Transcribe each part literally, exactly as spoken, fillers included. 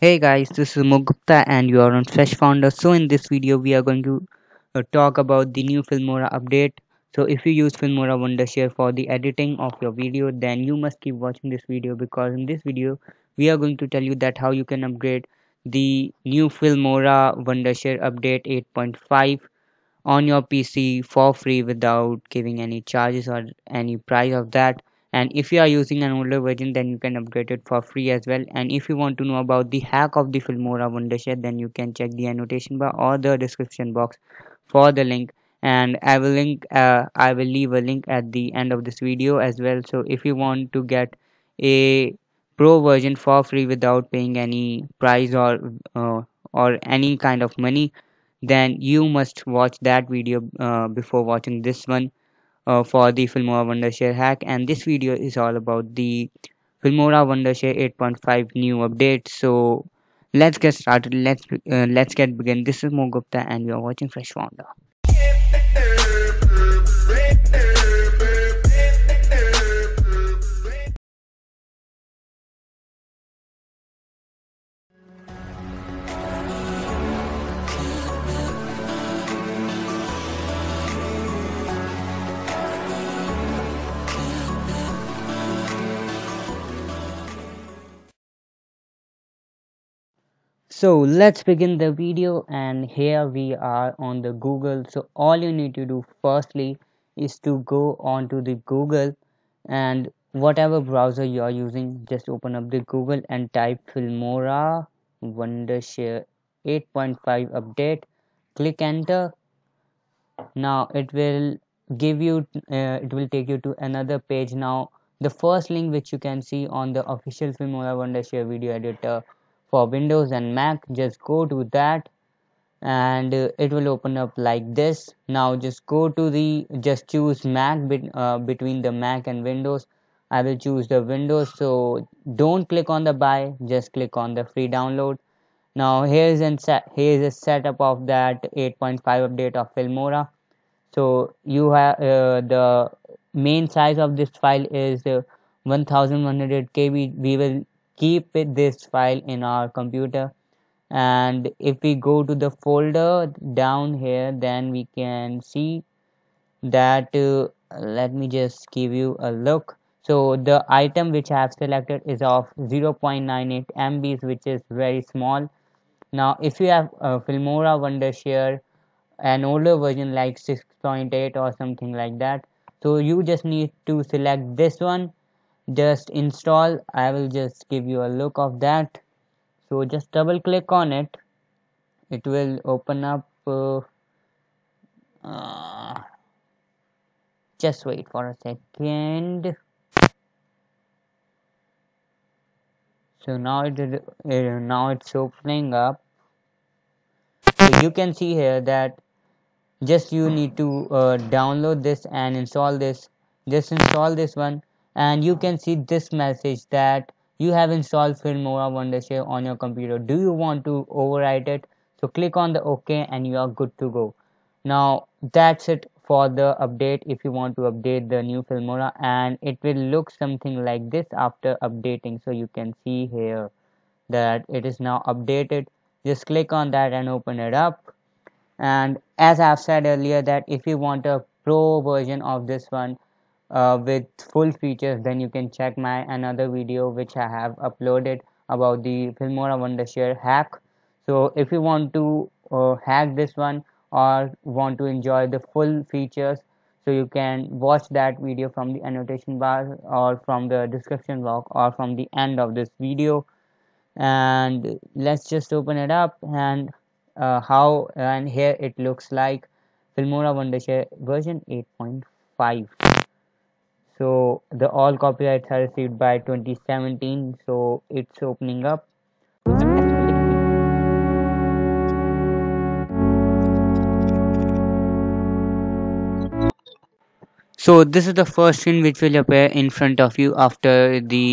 Hey guys, this is Mo Gupta and you are on Fresh Founder. So in this video we are going to uh, talk about the new Filmora update. So if you use Filmora Wondershare for the editing of your video, then you must keep watching this video, because in this video we are going to tell you that how you can upgrade the new Filmora Wondershare update eight point five on your P C for free without giving any charges or any price of that. And if you are using an older version, then you can upgrade it for free as well. And if you want to know about the hack of the Filmora Wondershare, then you can check the annotation bar or the description box for the link. And I will link, uh, I will leave a link at the end of this video as well. So if you want to get a pro version for free without paying any price or uh, or any kind of money, then you must watch that video uh, before watching this one. Uh, for the Filmora Wondershare hack. And this video is all about the Filmora Wondershare eight point five new update. So let's get started. Let's uh, let's get begin. This is Mo Gupta and you are watching Fresh Founder. So let's begin the video, and here we are on the Google. So all you need to do firstly is to go on to the Google, and whatever browser you are using, just open up the Google and type Filmora Wondershare eight point five update. Click enter. Now it will give you uh, it will take you to another page. Now the first link which you can see on the official Filmora Wondershare video editor for Windows and Mac, just go to that and uh, it will open up like this. Now just go to the just choose Mac be, uh, between the Mac and Windows. I will choose the Windows, so don't click on the buy, just click on the free download. Now here is an set, here is a setup of that eight point five update of Filmora. So you have uh, the main size of this file is uh, one thousand one hundred K B. We will keep this file in our computer, and if we go to the folder down here, then we can see that uh, let me just give you a look. So the item which I have selected is of zero point nine eight M B, which is very small. Now if you have uh, Filmora Wondershare, an older version like six point eight or something like that, so you just need to select this one, just install. I will just give you a look of that. So just double click on it, it will open up. Uh, uh, just wait for a second. So now it is uh, now it's opening up. So you can see here that just you need to uh, download this and install this. Just install this one. And you can see this message that you have installed Filmora Wondershare on your computer. Do you want to overwrite it? So click on the OK and you are good to go. Now that's it for the update. If you want to update the new Filmora, and it will look something like this after updating. So you can see here that it is now updated. Just click on that and open it up. And as I've said earlier, that if you want a pro version of this one, Uh, with full features, then you can check my another video which I have uploaded about the Filmora Wondershare hack. So if you want to uh, hack this one or want to enjoy the full features, so you can watch that video from the annotation bar or from the description box or from the end of this video. And let's just open it up and uh, how and here it looks like Filmora Wondershare version eight point five. So the all copyrights are received by twenty seventeen. So it's opening up. So this is the first screen which will appear in front of you after the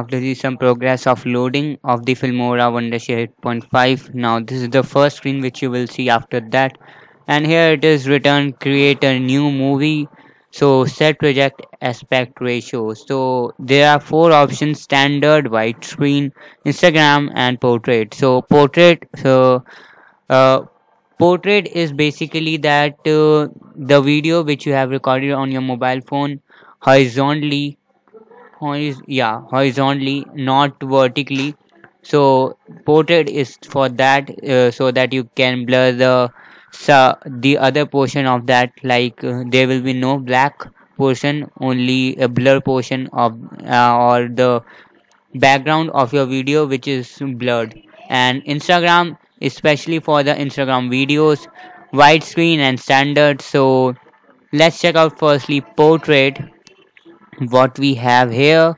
after the some progress of loading of the Filmora Wondershare eight point five. Now this is the first screen which you will see after that, and here it is written create a new movie. So set project aspect ratio. So there are four options: standard, wide screen, Instagram, and portrait. So portrait, so uh, portrait is basically that uh, the video which you have recorded on your mobile phone horizontally, horiz yeah, horizontally, not vertically. So portrait is for that, uh, so that you can blur the so the other portion of that, like uh, there will be no black portion, only a blur portion of uh, or the background of your video which is blurred. And Instagram, especially for the Instagram videos, widescreen and standard. So let's check out firstly portrait, what we have here.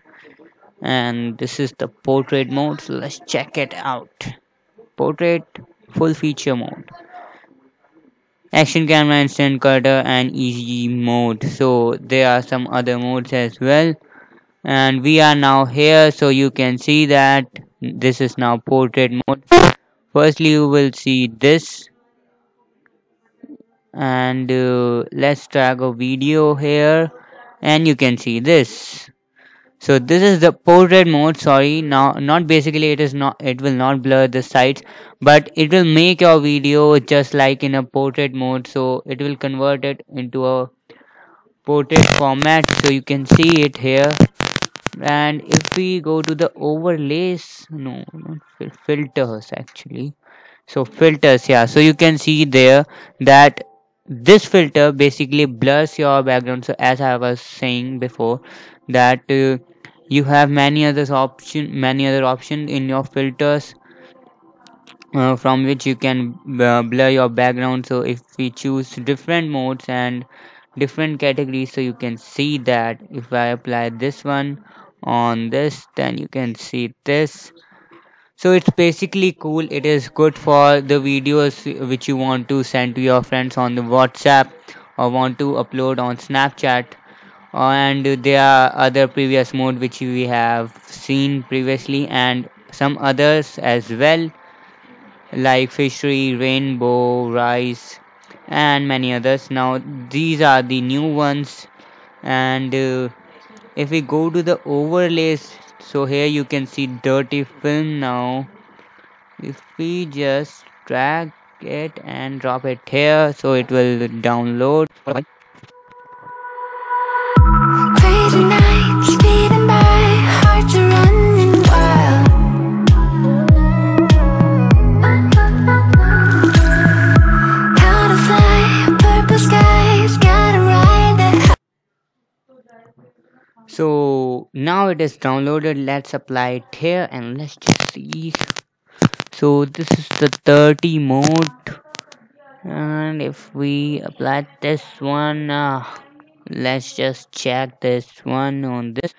And this is the portrait mode, so let's check it out. Portrait full feature mode, action camera, instant cutter, and easy mode. So there are some other modes as well, and we are now here. So you can see that this is now portrait mode. Firstly you will see this, and uh, let's drag a video here, and you can see this. So this is the portrait mode. Sorry, now not basically it is not it will not blur the sides, but it will make your video just like in a portrait mode. So it will convert it into a portrait format. So you can see it here. And if we go to the overlays, no, not filters actually. So filters, yeah. So you can see there that this filter basically blurs your background. So as I was saying before, that uh, you have many others option many other options in your filters uh, from which you can uh, blur your background. So if we choose different modes and different categories, so you can see that if I apply this one on this, then you can see this. So it's basically cool. It is good for the videos which you want to send to your friends on the WhatsApp or want to upload on Snapchat. And there are other previous mode which we have seen previously, and some others as well, like fishery, rainbow, rice, and many others. Now these are the new ones. And uh, if we go to the overlays, so here you can see dirty film. Now if we just drag it and drop it here, so it will download. So now it is downloaded. Let's apply it here and let's just see. So this is the dirty mode, and if we apply this one, uh, let's just check this one on this.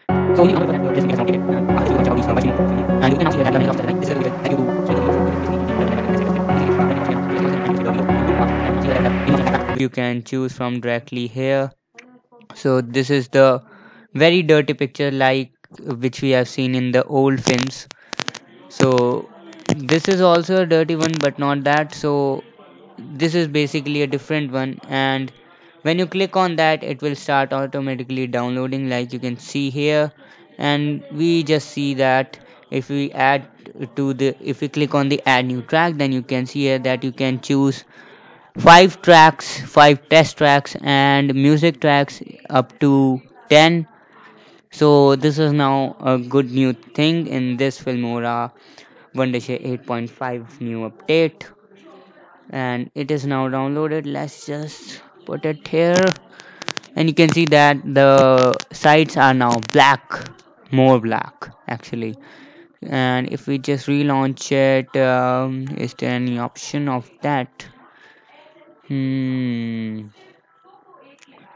You can choose from directly here. So this is the very dirty picture, like which we have seen in the old films. So this is also a dirty one, but not that. So this is basically a different one, and when you click on that, it will start automatically downloading, like you can see here. And we just see that if we add to the if we click on the add new track, then you can see here that you can choose five tracks, five test tracks, and music tracks up to ten. So this is now a good new thing in this Filmora Wondershare eight point five new update, and it is now downloaded. Let's just put it here, and you can see that the sides are now black, more black actually. And if we just relaunch it, um, is there any option of that? Hmm.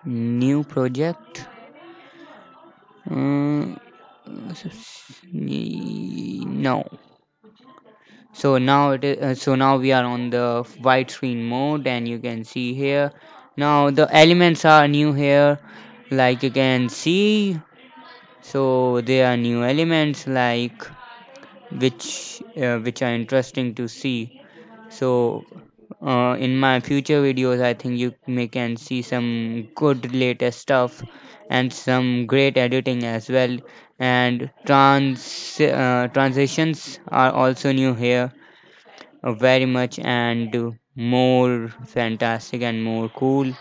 New project. Um, no. So now it is. Uh, so now we are on the widescreen mode, and you can see here. Now the elements are new here, like you can see. So there are new elements, like which uh, which are interesting to see. So uh, in my future videos I think you may can see some good latest stuff and some great editing as well, and trans uh, transitions are also new here uh, very much and more fantastic and more cool.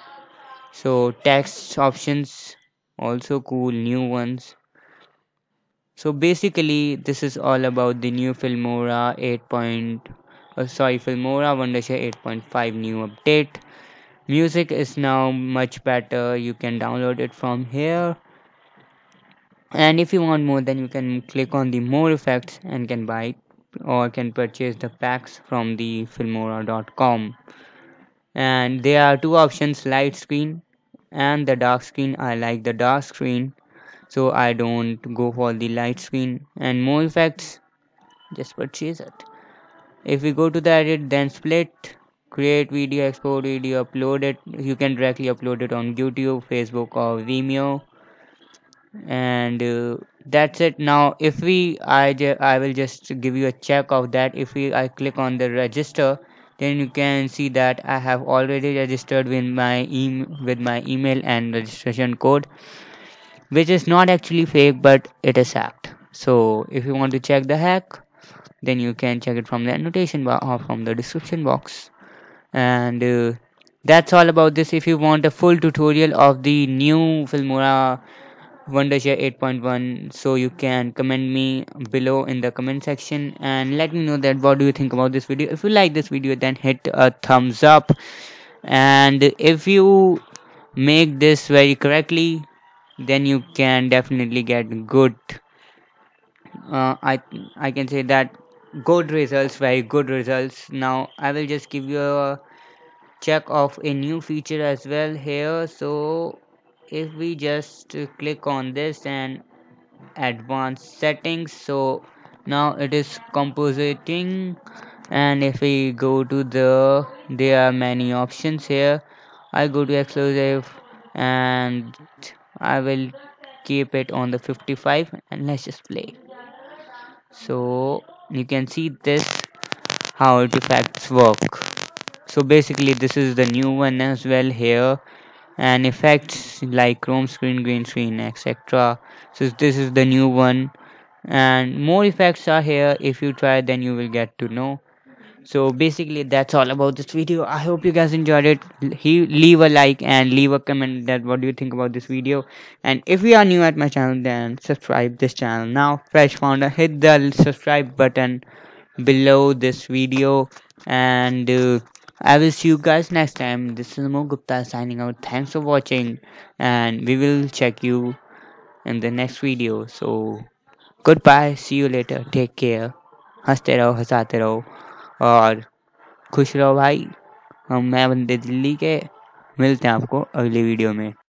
So text options also cool, new ones. So basically this is all about the new Filmora eight point oh, sorry Filmora Wondershare eight point five new update. Music is now much better, you can download it from here, and if you want more then you can click on the more effects and can buy or can purchase the packs from the filmora dot com. And there are two options, light screen and the dark screen. I like the dark screen, so I don't go for the light screen. And more effects, just purchase it. If we go to the edit, then split, create video, export video, upload it. You can directly upload it on YouTube, Facebook or Vimeo. And uh, that's it. Now if we I, I will just give you a check of that. If we I click on the register, then you can see that I have already registered with my e with my email and registration code, which is not actually fake but it is hacked. So if you want to check the hack, then you can check it from the annotation bar or from the description box. And uh, that's all about this. If you want a full tutorial of the new Filmora Wondershare eight point one, so you can comment me below in the comment section and let me know that what do you think about this video. If you like this video, then hit a thumbs up, and if you make this very correctly, then you can definitely get good uh, I I can say that good results, very good results. Now I will just give you a check of a new feature as well here. So if we just click on this and advanced settings, so now it is compositing, and if we go to the there are many options here. I go to exclusive and I will keep it on the fifty-five, and let's just play. So you can see this how artifacts work. So basically this is the new one as well here, and effects like chrome screen, green screen, etc. So this is the new one, and more effects are here. If you try, then you will get to know. So basically that's all about this video. I hope you guys enjoyed it. He leave a like and leave a comment that what do you think about this video. And if you are new at my channel, then subscribe this channel now, Fresh Founder. Hit the subscribe button below this video, and uh, I will see you guys next time. This is Mo Gupta signing out. Thanks for watching, and we will check you in the next video. So goodbye, see you later, take care, हंसते रहो, हंसाते रहो और खुश रहो भाई. हम मैं बंदे दिल्ली के, मिलते हैं आपको अगली वीडियो में.